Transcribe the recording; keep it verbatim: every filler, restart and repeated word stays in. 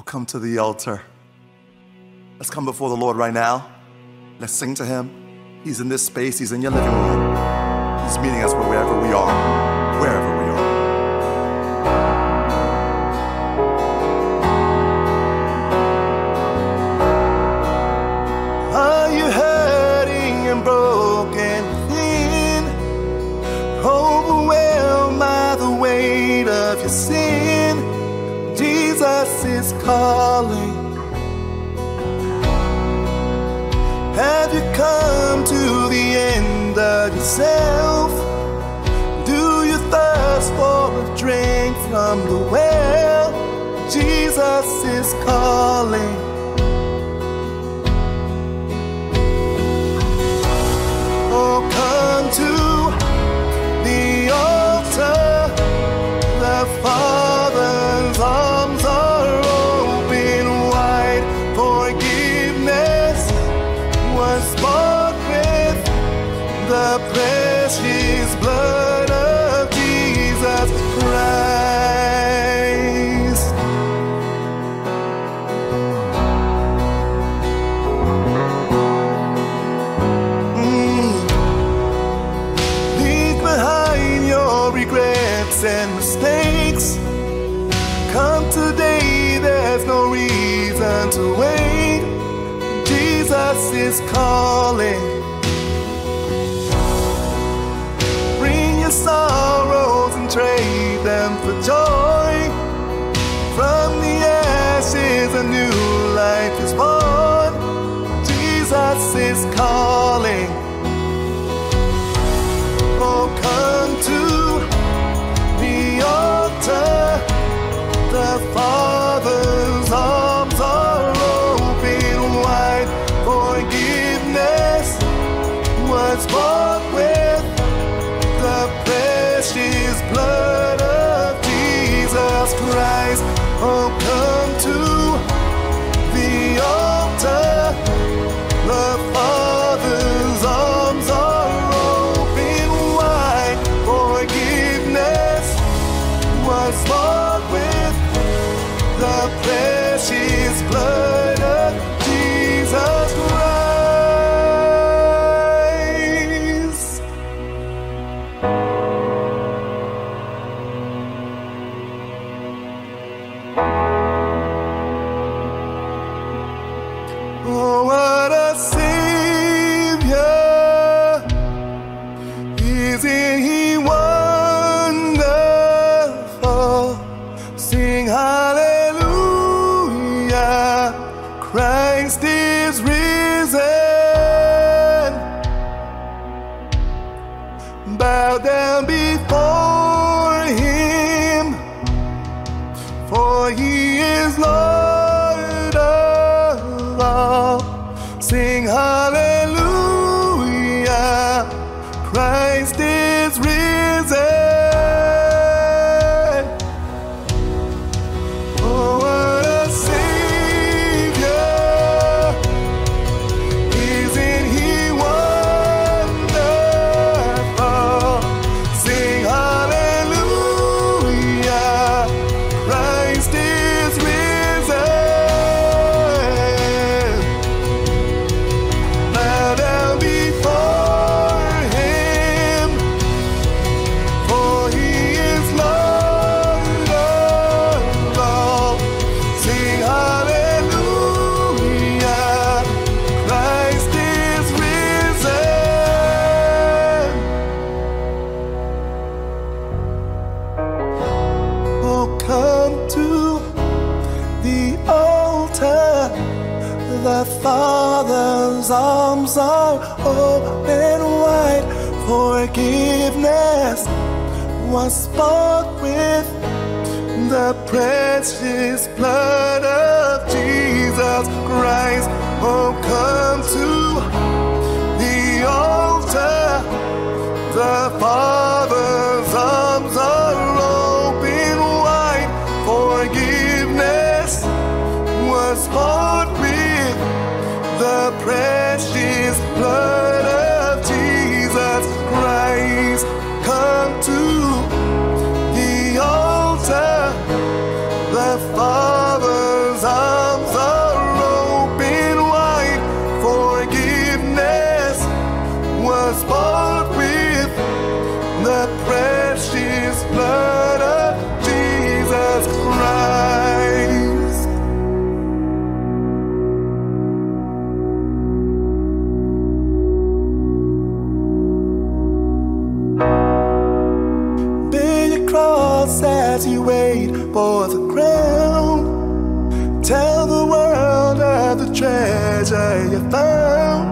will come to the altar. Let's come before the Lord right now. Let's sing to him. He's in this space. He's in your living room. He's meeting us wherever we are, wherever we are. Calling. Have you come to the end of yourself? Do you thirst for a drink from the well? Jesus is calling. Oh, come to the altar, the Father's arms are His blood of Jesus Christ. Mm. Leave behind your regrets and mistakes. Come today, there's no reason to wait. Jesus is calling. Sorrows and trade them for joy. From the ashes a new life is born. Jesus is calling. Oh, come to the altar. The Father's arms are open wide. Forgiveness was bought with the precious blood of Jesus Christ. Oh, come to the altar. The Father's arms are open wide. Forgiveness was bought with the precious blood of Jesus Christ. Was bought with the precious blood of Jesus Christ. Oh, come to the altar. The Father's arms are open wide. Forgiveness was bought with the precious blood of Jesus Christ. Come to the Father's thoughts as you wait for the crown. Tell the world of the treasure you found.